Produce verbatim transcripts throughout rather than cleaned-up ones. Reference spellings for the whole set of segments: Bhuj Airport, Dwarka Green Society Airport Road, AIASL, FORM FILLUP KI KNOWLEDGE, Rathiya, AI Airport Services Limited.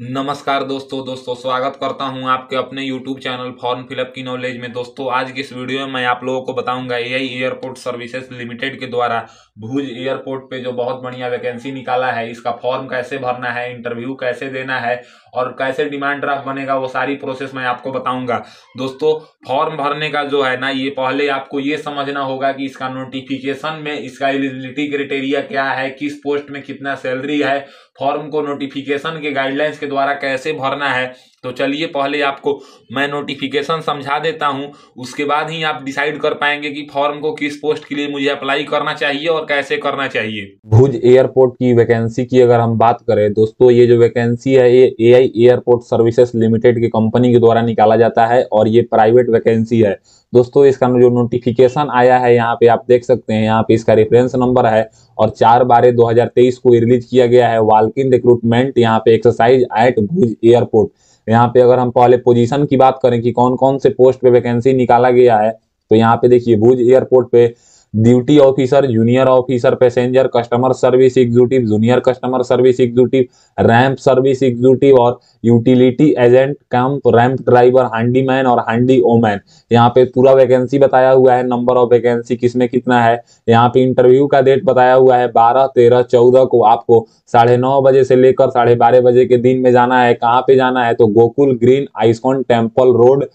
नमस्कार दोस्तों दोस्तों स्वागत करता हूं आपके अपने यूट्यूब चैनल फॉर्म फिलअप की नॉलेज में। दोस्तों आज की इस वीडियो में मैं आप लोगों को बताऊंगा एआई एयरपोर्ट सर्विसेज लिमिटेड के द्वारा भुज एयरपोर्ट पे जो बहुत बढ़िया वैकेंसी निकाला है, इसका फॉर्म कैसे भरना है, इंटरव्यू कैसे देना है और कैसे डिमांड ड्राफ्ट बनेगा, वो सारी प्रोसेस मैं आपको बताऊंगा। दोस्तों फॉर्म भरने का जो है ना, ये पहले आपको ये समझना होगा कि इसका नोटिफिकेशन में इसका एलिजिबिलिटी क्राइटेरिया क्या है, किस पोस्ट में कितना सैलरी है, फॉर्म को नोटिफिकेशन के गाइडलाइंस के द्वारा कैसे भरना है। तो चलिए पहले आपको मैं नोटिफिकेशन समझा देता हूं, उसके बाद ही आप डिसाइड कर पाएंगे कि फॉर्म को किस पोस्ट के लिए मुझे अप्लाई करना चाहिए और कैसे करना चाहिए। भुज एयरपोर्ट की वैकेंसी की अगर हम बात करें दोस्तों, ये जो वैकेंसी है ये एआई एयरपोर्ट सर्विसेज लिमिटेड की कंपनी के द्वारा निकाला जाता है और ये प्राइवेट वैकेंसी है। दोस्तों इसका जो नोटिफिकेशन आया है यहाँ पे आप देख सकते हैं, यहाँ पे इसका रेफरेंस नंबर है और चार बारह दो हजार तेईस को रिलीज किया गया है। वॉक इन रिक्रूटमेंट यहाँ पे एक्सरसाइज एट भुज एयरपोर्ट। यहाँ पे अगर हम पहले पोजीशन की बात करें कि कौन कौन से पोस्ट पे वैकेंसी निकाला गया है, तो यहाँ पे देखिए भुज एयरपोर्ट पे duty officer, junior officer, passenger customer service executive, junior customer service executive, ramp service executive और utility agent camp, ramp driver, handyman और हांडी ओमैन। यहाँ पे पूरा वैकेंसी बताया हुआ है, नंबर ऑफ वैकेंसी किसमें कितना है। यहाँ पे इंटरव्यू का डेट बताया हुआ है बारह तेरह चौदह को आपको साढ़े नौ बजे से लेकर साढ़े बारह बजे के दिन में जाना है। कहाँ पे जाना है तो Gokul green ISKCON temple road,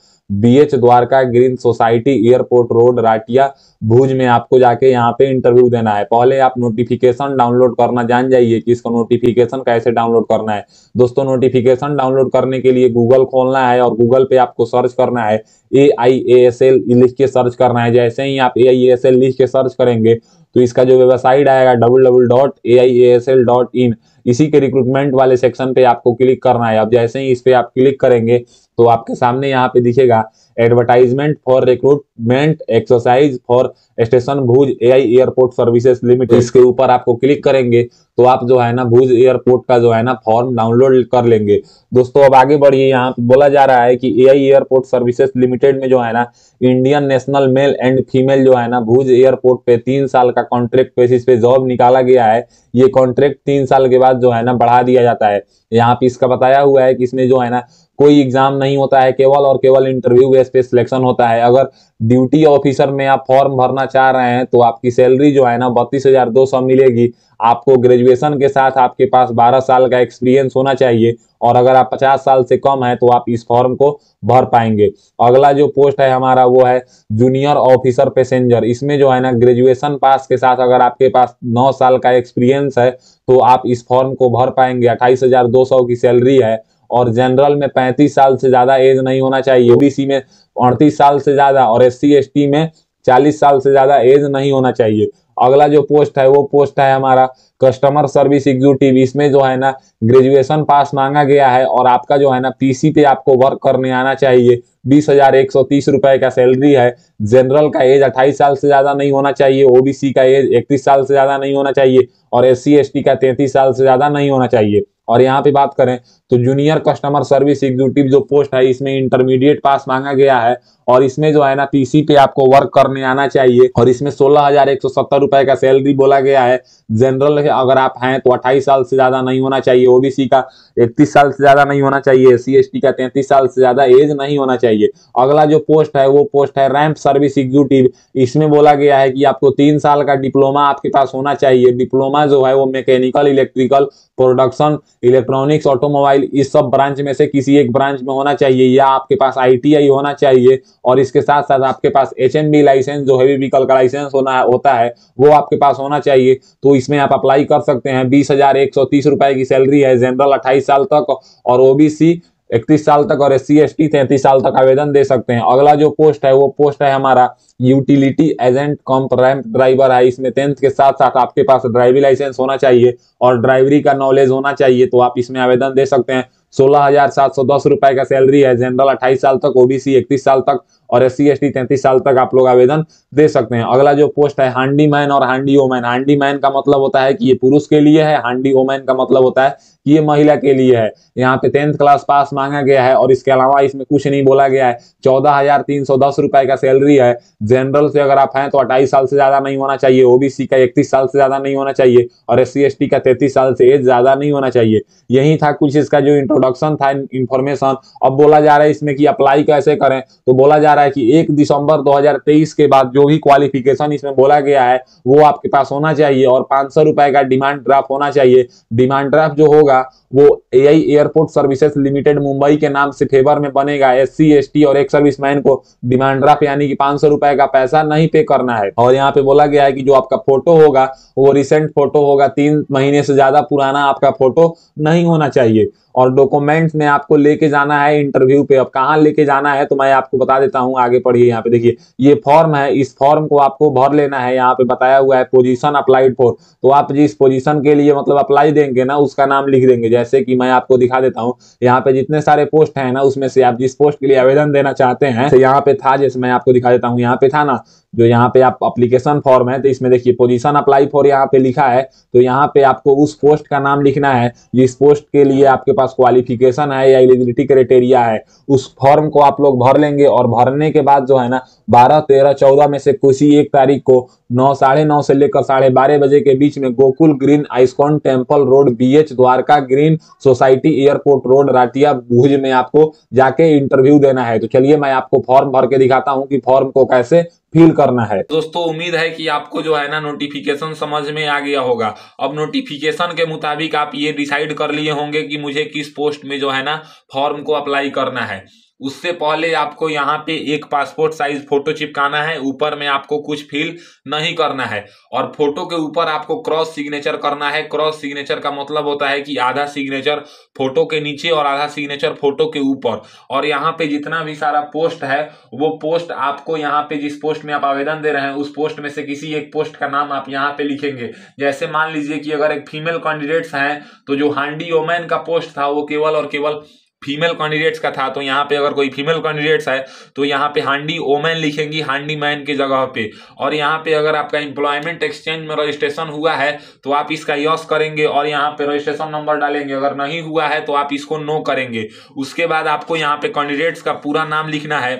BH Dwarka green society airport road, Ratiya, Bhuj में आपको जाके यहाँ पे इंटरव्यू देना है। पहले आप नोटिफिकेशन डाउनलोड करना जान जाइए कि इसको नोटिफिकेशन कैसे डाउनलोड करना है। दोस्तों नोटिफिकेशन डाउनलोड करने के लिए गूगल खोलना है और गूगल पे आपको सर्च करना है ए आई ए एस एल लिख के सर्च करना है। जैसे ही आप ए आई ए एस एल लिख के सर्च करेंगे तो इसका जो वेबसाइट आएगा W W W dot A I A S L dot in, इसी के रिक्रूटमेंट वाले सेक्शन पे आपको क्लिक करना है। अब जैसे ही इस पे आप क्लिक करेंगे तो आपके सामने यहाँ पे दिखेगा advertisement for recruitment exercise for station Bhuj AI airport services limited. इसके ऊपर आपको क्लिक करेंगे तो आप जो है ना भुज एयरपोर्ट का जो है ना फॉर्म डाउनलोड कर लेंगे। दोस्तों अब आगे बढ़िए, यहाँ पे बोला जा रहा है कि एआई एयरपोर्ट सर्विसेज लिमिटेड में जो है ना Indian national male and female जो है ना भुज एयरपोर्ट पे तीन साल का कॉन्ट्रैक्ट बेसिस पे जॉब निकाला गया है। ये कॉन्ट्रैक्ट तीन साल के बाद जो है ना बढ़ा दिया जाता है। यहाँ पे इसका बताया हुआ है कि इसमें जो है ना कोई एग्जाम नहीं होता है, केवल और केवल इंटरव्यू बेस पे सिलेक्शन होता है। अगर ड्यूटी ऑफिसर में आप फॉर्म भरना चाह रहे हैं तो आपकी सैलरी जो है ना बत्तीस हजार दो सौ मिलेगी। आपको ग्रेजुएशन के साथ आपके पास बारह साल का एक्सपीरियंस होना चाहिए और अगर आप पचास साल से कम है तो आप इस फॉर्म को भर पाएंगे। अगला जो पोस्ट है हमारा वो है जूनियर ऑफिसर पैसेंजर। इसमें जो है ना ग्रेजुएशन पास के साथ अगर आपके पास नौ साल का एक्सपीरियंस है तो आप इस फॉर्म को भर पाएंगे। अट्ठाईस हजार दो सौ की सैलरी है और जनरल में पैंतीस साल से ज्यादा एज नहीं होना चाहिए, ओबीसी में अड़तीस साल से ज्यादा और एस सी एस टी में चालीस साल से ज्यादा एज नहीं होना चाहिए। अगला जो पोस्ट है वो पोस्ट है हमारा कस्टमर सर्विस एग्जीक्यूटिव। इसमें जो है ना ग्रेजुएशन पास मांगा गया है और आपका जो है ना पीसी पे आपको वर्क करने आना चाहिए। बीस हजार एक सौ तीस रुपए का सैलरी है। जनरल का एज अट्ठाईस साल से ज्यादा नहीं होना चाहिए, ओबीसी का एज इकतीस साल से ज्यादा नहीं होना चाहिए और एस सी एस टी का तैंतीस साल से ज्यादा नहीं होना चाहिए। और यहाँ पे बात करें तो जूनियर कस्टमर सर्विस एग्जीक्यूटिव जो पोस्ट है इसमें इंटरमीडिएट पास मांगा गया है और इसमें जो है ना पीसी पे आपको वर्क करने आना चाहिए और इसमें सोलह हजार एक सौ सत्तर रुपए का सैलरी बोला गया है। जनरल अगर आप हैं तो अट्ठाईस साल से ज्यादा नहीं होना चाहिए, ओबीसी का इकतीस साल से ज्यादा नहीं होना चाहिए, एस सी एस टी का तैंतीस साल से ज्यादा एज नहीं होना चाहिए। अगला जो पोस्ट है वो पोस्ट है रैंप सर्विस एग्जीक्यूटिव। इसमें बोला गया है कि आपको तीन साल का डिप्लोमा आपके पास होना चाहिए। डिप्लोमा जो है वो mechanical, electrical, production, electronics, automobile, इस सब ब्रांच में से किसी एक ब्रांच में होना चाहिए या आपके पास आई टी आई होना चाहिए और इसके साथ साथ आपके पास एच एन बी लाइसेंस जो हैवी व्हीकल का लाइसेंस होना होता है वो आपके पास होना चाहिए। तो इसमें आप अप्लाई कर सकते हैं। बीस हजार एक सौ तीस रुपए की सैलरी है। जनरल अट्ठाईस साल तक और ओबीसी इकतीस साल तक और एस सी एस टी तैंतीस साल तक आवेदन दे सकते हैं। अगला जो पोस्ट है वो पोस्ट है हमारा utility agent cum ramp driver है। इसमें टेंथ के साथ साथ आपके पास ड्राइविंग लाइसेंस होना चाहिए और ड्राइवरी का नॉलेज होना चाहिए, तो आप इसमें आवेदन दे सकते हैं। सोलह हजार सात सौ दस रुपए का सैलरी है। जनरल अट्ठाईस साल तक, ओबीसी इकतीस साल तक और एस सी एस टी तैंतीस साल तक आप लोग आवेदन दे सकते हैं। अगला जो पोस्ट है हांडी मैन और हांडी ओमैन। हांडी मैन का मतलब होता है कि ये पुरुष के लिए है, हांडी ओमैन का मतलब होता है ये महिला के लिए है। यहाँ पे टेंथ क्लास पास मांगा गया है और इसके अलावा इसमें कुछ नहीं बोला गया है। चौदह हजार तीन सौ दस रुपए का सैलरी है। जनरल से अगर आप हैं तो अट्ठाईस साल से ज्यादा नहीं होना चाहिए, ओबीसी का इकतीस साल से ज्यादा नहीं होना चाहिए और एस सी एस टी का तैतीस साल से एज ज्यादा नहीं होना चाहिए। यही था कुछ इसका जो इंट्रोडक्शन था, इंफॉर्मेशन। अब बोला जा रहा है इसमें कि अप्लाई कैसे करें, तो बोला जा रहा है कि एक दिसंबर दो हजार तेईस के बाद जो भी क्वालिफिकेशन इसमें बोला गया है वो आपके पास होना चाहिए और पांच सौ रुपए का डिमांड ड्राफ्ट होना चाहिए। डिमांड ड्राफ्ट जो होगा वो AI airport services limited Mumbai के नाम से फेवर में बनेगा। एससी एसटी और एक सर्विसमैन को डिमांड ड्राफ्ट यानी कि पांच सौ रुपए का पैसा नहीं पे करना है। और यहाँ पे बोला गया है कि जो आपका फोटो होगा वो रिसेंट फोटो होगा, तीन महीने से ज्यादा पुराना आपका फोटो नहीं होना चाहिए। और डॉक्यूमेंट्स में आपको लेके जाना है इंटरव्यू पे। अब कहाँ लेके जाना है तो मैं आपको बता देता हूँ, आगे पढ़िए। यहाँ पे देखिए ये फॉर्म है, इस फॉर्म को आपको भर लेना है। यहाँ पे बताया हुआ है पोजीशन अप्लाइड फॉर, तो आप जिस पोजीशन के लिए मतलब अप्लाई देंगे ना उसका नाम लिख देंगे। जैसे कि मैं आपको दिखा देता हूँ, यहाँ पे जितने सारे पोस्ट है ना उसमें से आप जिस पोस्ट के लिए आवेदन देना चाहते हैं, तो यहाँ पे था, जैसे मैं आपको दिखा देता हूँ, यहाँ पे था ना जो यहाँ पे आप अप्लीकेशन फॉर्म है, तो इसमें देखिए पोजीशन अप्लाई फॉर यहाँ पे लिखा है, तो यहाँ पे आपको उस पोस्ट का नाम लिखना है जिस पोस्ट के लिए आपके पास क्वालिफिकेशन है या एलिजिबिलिटी क्राइटेरिया है। उस फॉर्म को आप लोग भर लेंगे और भरने के बाद जो है ना बारह तेरह चौदह में से किसी एक तारीख को नौ साढ़े नौ से लेकर साढ़े बारह बजे के बीच में Gokul green ISKCON temple road BH Dwarka green society airport road Ratia Bhuj में आपको जाके इंटरव्यू देना है। तो चलिए मैं आपको फॉर्म भर के दिखाता हूँ कि फॉर्म को कैसे फील करना है। दोस्तों उम्मीद है कि आपको जो है ना नोटिफिकेशन समझ में आ गया होगा। अब नोटिफिकेशन के मुताबिक आप ये डिसाइड कर लिए होंगे कि मुझे किस पोस्ट में जो है ना फॉर्म को अप्लाई करना है। उससे पहले आपको यहाँ पे एक पासपोर्ट साइज फोटो चिपकाना है, ऊपर में आपको कुछ फील नहीं करना है और फोटो के ऊपर आपको क्रॉस सिग्नेचर करना है। क्रॉस सिग्नेचर का मतलब होता है कि आधा सिग्नेचर फोटो के नीचे और आधा सिग्नेचर फोटो के ऊपर। और यहाँ पे जितना भी सारा पोस्ट है वो पोस्ट आपको यहाँ पे जिस पोस्ट में आप आवेदन दे रहे हैं उस पोस्ट में से किसी एक पोस्ट का नाम आप यहाँ पे लिखेंगे। जैसे मान लीजिए कि अगर एक फीमेल कैंडिडेट्स हैं तो जो हांडी ओमैन का पोस्ट था वो केवल और केवल फीमेल कैंडिडेट्स का था, तो यहाँ पे अगर कोई फीमेल कैंडिडेट्स है तो यहाँ पे हांडी ओमैन लिखेंगी हांडी मैन के जगह पे। और यहाँ पे अगर आपका एम्प्लॉयमेंट एक्सचेंज में रजिस्ट्रेशन हुआ है तो आप इसका यस करेंगे और यहाँ पे रजिस्ट्रेशन नंबर डालेंगे। अगर नहीं हुआ है तो आप इसको नो करेंगे। उसके बाद आपको यहाँ पे कैंडिडेट्स का पूरा नाम लिखना है।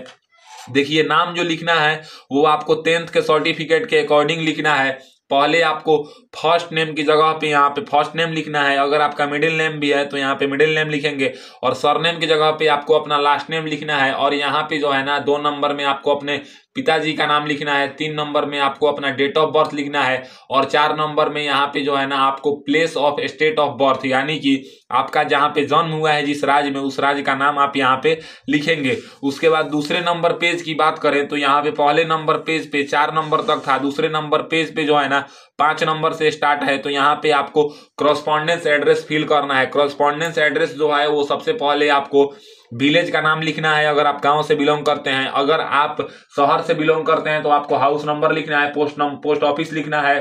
देखिए नाम जो लिखना है वो आपको टेंथ के सर्टिफिकेट के अकॉर्डिंग लिखना है। पहले आपको फर्स्ट नेम की जगह पे यहाँ पे फर्स्ट नेम लिखना है। अगर आपका मिडिल नेम भी है तो यहाँ पे मिडिल नेम लिखेंगे और सरनेम की जगह पे आपको अपना लास्ट नेम लिखना है। और यहाँ पे जो है ना दो नंबर में आपको अपने पिताजी का नाम लिखना है, तीन नंबर में आपको अपना डेट ऑफ बर्थ लिखना है और चार नंबर में यहाँ पे जो है ना आपको place of state of birth यानी कि आपका जहाँ पे जन्म हुआ है जिस राज्य में उस राज्य का नाम आप यहाँ पे लिखेंगे। उसके बाद दूसरे नंबर पेज की बात करें तो यहाँ पे पहले नंबर पेज पे चार नंबर तक था, दूसरे नंबर पेज पे जो है ना पांच नंबर से स्टार्ट है, तो यहाँ पे आपको कॉरस्पॉन्डेंस एड्रेस फिल करना है। कॉरस्पॉन्डेंस एड्रेस जो है वो सबसे पहले आपको विलेज का नाम लिखना है अगर आप गांव से बिलोंग करते हैं। अगर आप शहर से बिलोंग करते हैं तो आपको हाउस नंबर लिखना है, पोस्ट नंबर पोस्ट ऑफिस लिखना है,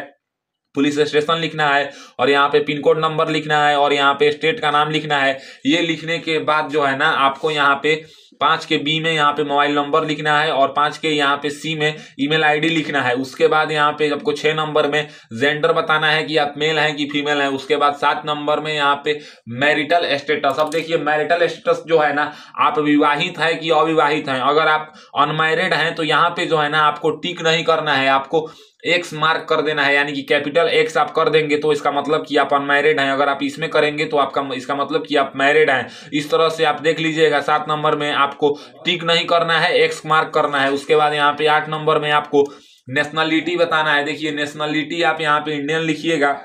पुलिस स्टेशन लिखना है और यहाँ पे पिन कोड नंबर लिखना है और यहाँ पे स्टेट का नाम लिखना है। ये लिखने के बाद जो है ना आपको यहाँ पे पाँच के बी में यहाँ पे मोबाइल नंबर लिखना है और पाँच के यहाँ पे सी में ईमेल आईडी लिखना है। उसके बाद यहाँ पे आपको छः नंबर में जेंडर बताना है कि आप मेल हैं कि फीमेल हैं। उसके बाद सात नंबर में यहाँ पे मैरिटल स्टेटस। अब देखिए मैरिटल स्टेटस जो है ना आप विवाहित हैं कि अविवाहित हैं। अगर आप अनमैरिड हैं तो यहाँ पे जो है ना आपको टिक नहीं करना है, आपको एक्स मार्क कर देना है यानी कि कैपिटल एक्स आप कर देंगे तो इसका मतलब कि आप अनमैरिड हैं। अगर आप इसमें करेंगे तो आपका इसका मतलब कि आप मैरिड हैं। इस तरह से आप देख लीजिएगा। सात नंबर में आपको टिक नहीं करना है, एक्स मार्क करना है। उसके बाद यहाँ पे आठ नंबर में आपको नेशनलिटी बताना है। देखिए नेशनलिटी आप यहाँ पे इंडियन लिखिएगा।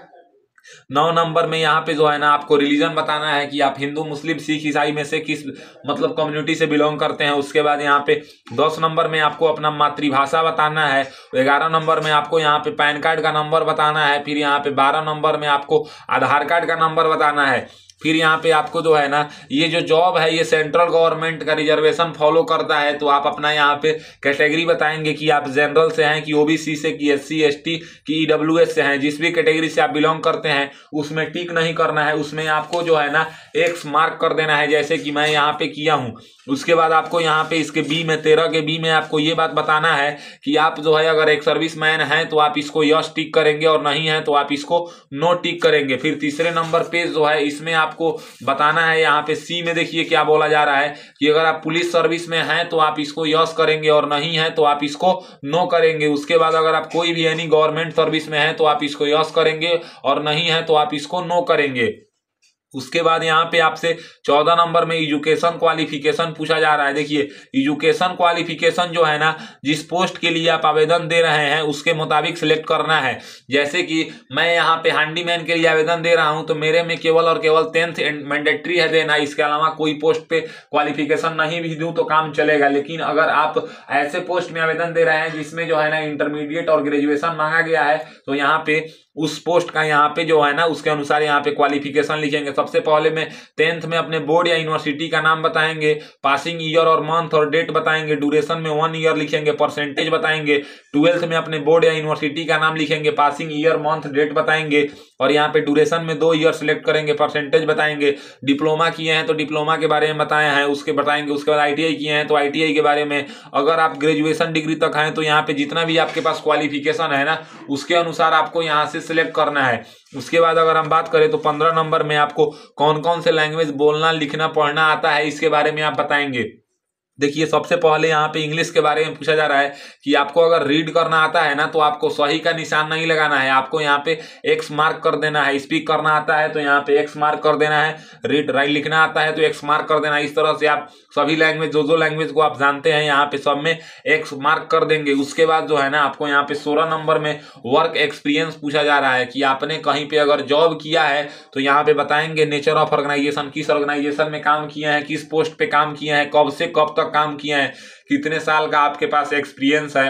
नौ नंबर में यहाँ पे जो है ना आपको रिलीजन बताना है कि आप हिंदू मुस्लिम सिख ईसाई में से किस मतलब कम्युनिटी से बिलोंग करते हैं। उसके बाद यहाँ पे दस नंबर में आपको अपना मातृभाषा बताना है। ग्यारह नंबर में आपको यहाँ पे पैन कार्ड का नंबर बताना है। फिर यहाँ पे बारह नंबर में आपको आधार कार्ड का नंबर बताना है। फिर यहाँ पे आपको जो है ना ये जो जॉब है ये सेंट्रल गवर्नमेंट का रिजर्वेशन फॉलो करता है, तो आप अपना यहाँ पे कैटेगरी बताएंगे कि आप जनरल से हैं कि ओबीसी से कि एससी एसटी कि ईडब्ल्यूएस से हैं। जिस भी कैटेगरी से आप बिलोंग करते हैं उसमें टिक नहीं करना है, उसमें आपको जो है ना एक्स मार्क कर देना है जैसे कि मैं यहाँ पे किया हूँ। उसके बाद आपको यहाँ पे इसके बी में तेरह के बी में आपको ये बात बताना है कि आप जो है अगर एक सर्विस मैन है तो आप इसको यस टिक करेंगे और नहीं है तो आप इसको नो टिक करेंगे। फिर तीसरे नंबर पेज जो है इसमें आपको बताना है। यहाँ पे सी में देखिए क्या बोला जा रहा है कि अगर आप पुलिस सर्विस में हैं तो आप इसको यस करेंगे और नहीं है तो आप इसको नो करेंगे। उसके बाद अगर आप कोई भी यानी गवर्नमेंट सर्विस में हैं तो आप इसको यस करेंगे और नहीं है तो आप इसको नो करेंगे। उसके बाद यहाँ पे आपसे चौदह नंबर में एजुकेशन क्वालिफिकेशन पूछा जा रहा है। देखिए एजुकेशन क्वालिफिकेशन जो है ना, जिस पोस्ट के लिए आप आवेदन दे रहे हैं उसके मुताबिक सिलेक्ट करना है। जैसे कि मैं यहाँ पे हैंडीमैन के लिए आवेदन दे रहा हूँ तो मेरे में केवल और केवल टेंथ मैंडेटरी है देना, इसके अलावा कोई पोस्ट पे क्वालिफिकेशन नहीं भी दूँ तो काम चलेगा। लेकिन अगर आप ऐसे पोस्ट में आवेदन दे रहे हैं जिसमें जो है ना इंटरमीडिएट और ग्रेजुएशन मांगा गया है तो यहाँ पे उस पोस्ट का यहाँ पे जो है ना उसके अनुसार यहाँ पे क्वालिफिकेशन लिखेंगे। सबसे पहले में टेंथ में अपने बोर्ड या यूनिवर्सिटी का नाम बताएंगे, पासिंग ईयर और मंथ और डेट बताएंगे, ड्यूरेशन में वन ईयर लिखेंगे, परसेंटेज बताएंगे। ट्वेल्थ में अपने बोर्ड या यूनिवर्सिटी का नाम लिखेंगे, पासिंग ईयर मंथ डेट बताएंगे और यहाँ पे ड्यूरेशन में दो ईयर सिलेक्ट करेंगे, परसेंटेज बताएंगे। डिप्लोमा किए हैं तो डिप्लोमा के बारे में बताए हैं उसके बताएंगे। उसके बाद आई टी आई किए हैं तो आई टी आई के बारे में। अगर आप ग्रेजुएशन डिग्री तक हैं तो यहाँ पे जितना भी आपके पास क्वालिफिकेशन है ना उसके अनुसार आपको यहाँ से सिलेक्ट करना है। उसके बाद अगर हम बात करें तो पंद्रह नंबर में आपको कौन कौन से लैंग्वेज बोलना लिखना पढ़ना आता है इसके बारे में आप बताएंगे। देखिए सबसे पहले यहाँ पे इंग्लिश के बारे में पूछा जा रहा है कि आपको अगर रीड करना आता है ना तो आपको सही का निशान नहीं लगाना है, आपको यहाँ पे एक्स मार्क कर देना है। स्पीक करना आता है तो यहाँ पे एक्स मार्क कर देना है। रीड राइट लिखना आता है तो एक्स मार्क कर देना है। इस तरह से आप सभी लैंग्वेज जो जो लैंग्वेज को आप जानते हैं यहाँ पे सब में एक्स मार्क कर देंगे। उसके बाद जो है ना आपको यहाँ पे सोलह नंबर में वर्क एक्सपीरियंस पूछा जा रहा है कि आपने कहीं पर अगर जॉब किया है तो यहाँ पे बताएंगे नेचर ऑफ ऑर्गेनाइजेशन, किस ऑर्गेनाइजेशन में काम किया है, किस पोस्ट पर काम किया है, कब से कब तक काम किया है, कितने साल का आपके पास एक्सपीरियंस है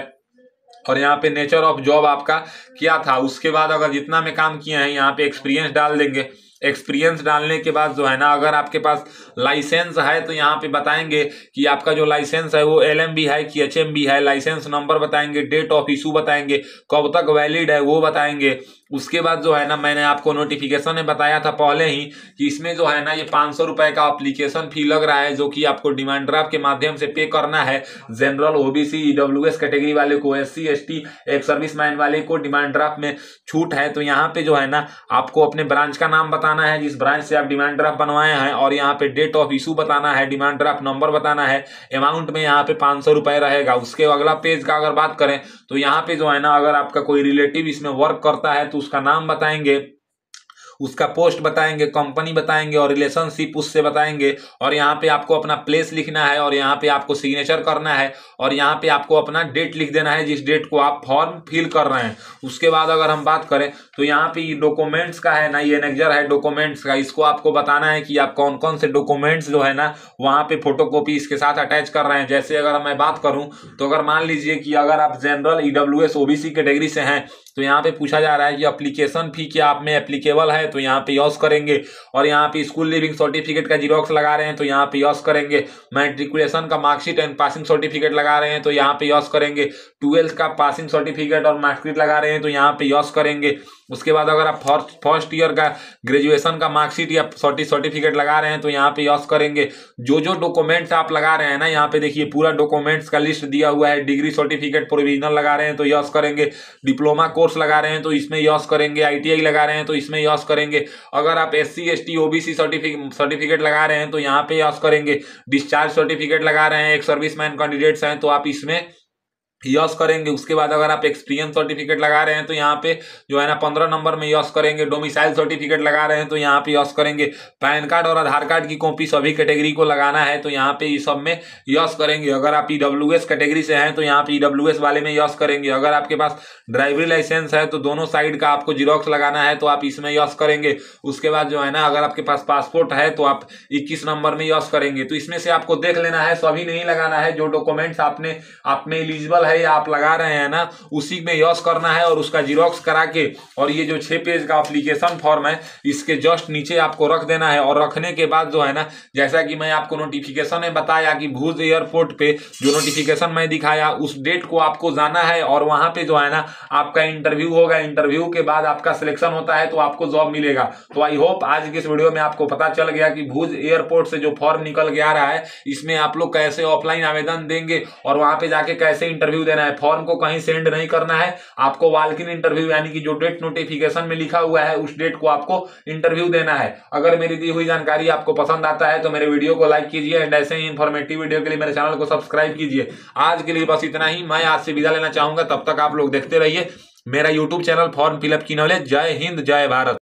और यहाँ पे नेचर ऑफ जॉब आपका क्या था। उसके बाद अगर जितना में काम किया है यहाँ पे एक्सपीरियंस डाल देंगे। एक्सपीरियंस डालने के बाद जो है ना अगर आपके पास लाइसेंस है तो यहाँ पे बताएंगे कि आपका जो लाइसेंस है वो एल एम बी है कि एच एम बी है। लाइसेंस नंबर बताएंगे, डेट ऑफ इशू बताएंगे, कब तक वैलिड है वो बताएंगे। उसके बाद जो है ना मैंने आपको नोटिफिकेशन में बताया था पहले ही कि इसमें जो है ना ये पाँच सौ रुपये का एप्लीकेशन फी लग रहा है जो कि आपको डिमांड ड्राफ्ट के माध्यम से पे करना है। जनरल ओबीसी ईडब्ल्यूएस कैटेगरी वाले को, S C S T ex serviceman वाले को डिमांड ड्राफ्ट में छूट है। तो यहाँ पे जो है ना आपको अपने ब्रांच का नाम बताना है जिस ब्रांच से आप डिमांड ड्राफ्ट बनवाए हैं और यहाँ पे डेट ऑफ इशू बताना है, डिमांड ड्राफ्ट नंबर बताना है। अमाउंट में यहाँ पे पाँच सौ रुपये रहेगा। उसके अगला पेज का अगर बात करें तो यहाँ पे जो है ना अगर आपका कोई रिलेटिव इसमें वर्क करता है उसका नाम बताएंगे, उसका पोस्ट बताएंगे, कंपनी बताएंगे और रिलेशनशिप उससे बताएंगे और यहाँ पे आपको अपना प्लेस लिखना है और यहाँ पे आपको सिग्नेचर करना है और यहाँ पे आपको अपना डेट लिख देना है जिस डेट को आप फॉर्म फिल कर रहे हैं। उसके बाद अगर हम बात करें तो यहाँ पे डॉक्यूमेंट्स का है ना ये एनेक्जर है डॉक्यूमेंट्स का, इसको आपको बताना है कि आप कौन कौन से डॉक्यूमेंट्स जो है ना वहाँ पे फोटोकॉपी इसके साथ अटैच कर रहे हैं। जैसे अगर मैं बात करूँ तो अगर मान लीजिए कि अगर आप जनरल ईडब्ल्यूएस ओबीसी कैटेगरी से हैं तो यहाँ पे पूछा जा रहा है कि एप्लीकेशन फी क्या आप में एप्लीकेबल है तो यहाँ पे यस करेंगे और यहाँ पे स्कूल लिविंग सर्टिफिकेट का जीरोक्स लगा रहे हैं तो यहाँ पे यस करेंगे। मैट्रिकुलेशन का मार्कशीट एंड पासिंग सर्टिफिकेट लगा रहे हैं तो यहाँ पे यस करेंगे। ट्वेल्थ का पासिंग सर्टिफिकेट और मार्कशीट लगा रहे हैं तो यहाँ पे यस करेंगे। उसके बाद अगर आप फर्स्ट फर्स्ट ईयर का ग्रेजुएशन का मार्कशीट या सर्टिफिकेट लगा रहे हैं तो यहाँ पे यस करेंगे। जो जो डॉक्यूमेंट्स आप लगा रहे हैं ना यहाँ पे देखिए पूरा डॉक्यूमेंट्स का लिस्ट दिया हुआ है। डिग्री सर्टिफिकेट प्रोविजनल लगा रहे हैं तो यस करेंगे। डिप्लोमा कोर्स लगा रहे हैं तो इसमें यस करेंगे। आईटीआई लगा रहे हैं तो इसमें यस करेंगे। अगर आप S C S T OBC certificate लगा रहे हैं तो यहाँ पे यस करेंगे। डिस्चार्ज सर्टिफिकेट लगा रहे हैं, एक सर्विसमैन कैंडिडेट्स हैं तो आप इसमें यस करेंगे। उसके बाद अगर आप एक्सपीरियंस सर्टिफिकेट लगा रहे हैं तो यहाँ पे जो है ना पंद्रह नंबर में यस करेंगे। डोमिसाइल सर्टिफिकेट लगा रहे हैं तो यहाँ पे यस करेंगे। पैन कार्ड और आधार कार्ड की कॉपी सभी कैटेगरी को लगाना है तो यहाँ पे इस सब में यस करेंगे। अगर आप ईडब्ल्यूएस कैटेगरी से हैं तो यहाँ पे ईडब्ल्यूएस वाले में यस करेंगे। अगर आपके पास ड्राइविंग लाइसेंस है तो दोनों साइड का आपको जीरोक्स लगाना है तो आप इसमें यस करेंगे। उसके बाद जो है ना अगर आपके पास पासपोर्ट है तो आप इक्कीस नंबर में यस करेंगे। तो इसमें से आपको देख लेना है, सभी नहीं लगाना है। जो डॉक्यूमेंट्स आपने आप में एलिजिबल है आप लगा रहे हैं ना उसी में यस करना है और उसका जीरोक्स करा के और ये जो छह पेज का एप्लीकेशन फॉर्म है इसके जस्ट नीचे आपको रख देना है। और रखने के बाद जो है ना जैसा कि मैं आपको नोटिफिकेशन में बताया कि भुज एयरपोर्ट पे जो नोटिफिकेशन मैं दिखाया उस डेट को आपको जाना है और वहां पे जो है ना आपका इंटरव्यू होगा। इंटरव्यू के बाद आपका सिलेक्शन होता है तो आपको जॉब मिलेगा। तो आई होप आज की इस वीडियो में आपको पता चल गया कि भुज एयरपोर्ट से जो फॉर्म निकल के आ रहा है इसमें आप लोग कैसे ऑफलाइन आवेदन देंगे और वहां पर जाके कैसे इंटरव्यू इंटरव्यू देना है, फॉर्म को कहीं सेंड नहीं करना है, आपको वॉक इन इंटरव्यू यानी कि जो डेट नोटिफिकेशन में लिखा हुआ है उस डेट को आपको इंटरव्यू देना है। अगर मेरी दी हुई जानकारी आपको पसंद आता है तो मेरे वीडियो को लाइक कीजिए एंड ऐसे ही इन्फॉर्मेटिव वीडियो के लिए मेरे चैनल को सब्सक्राइब कीजिए। आज के लिए बस इतना ही, मैं आज से विदा लेना चाहूंगा। तब तक आप लोग देखते रहिए मेरा यूट्यूब चैनल फॉर्म फिलअप की नॉलेज। जय हिंद, जय भारत।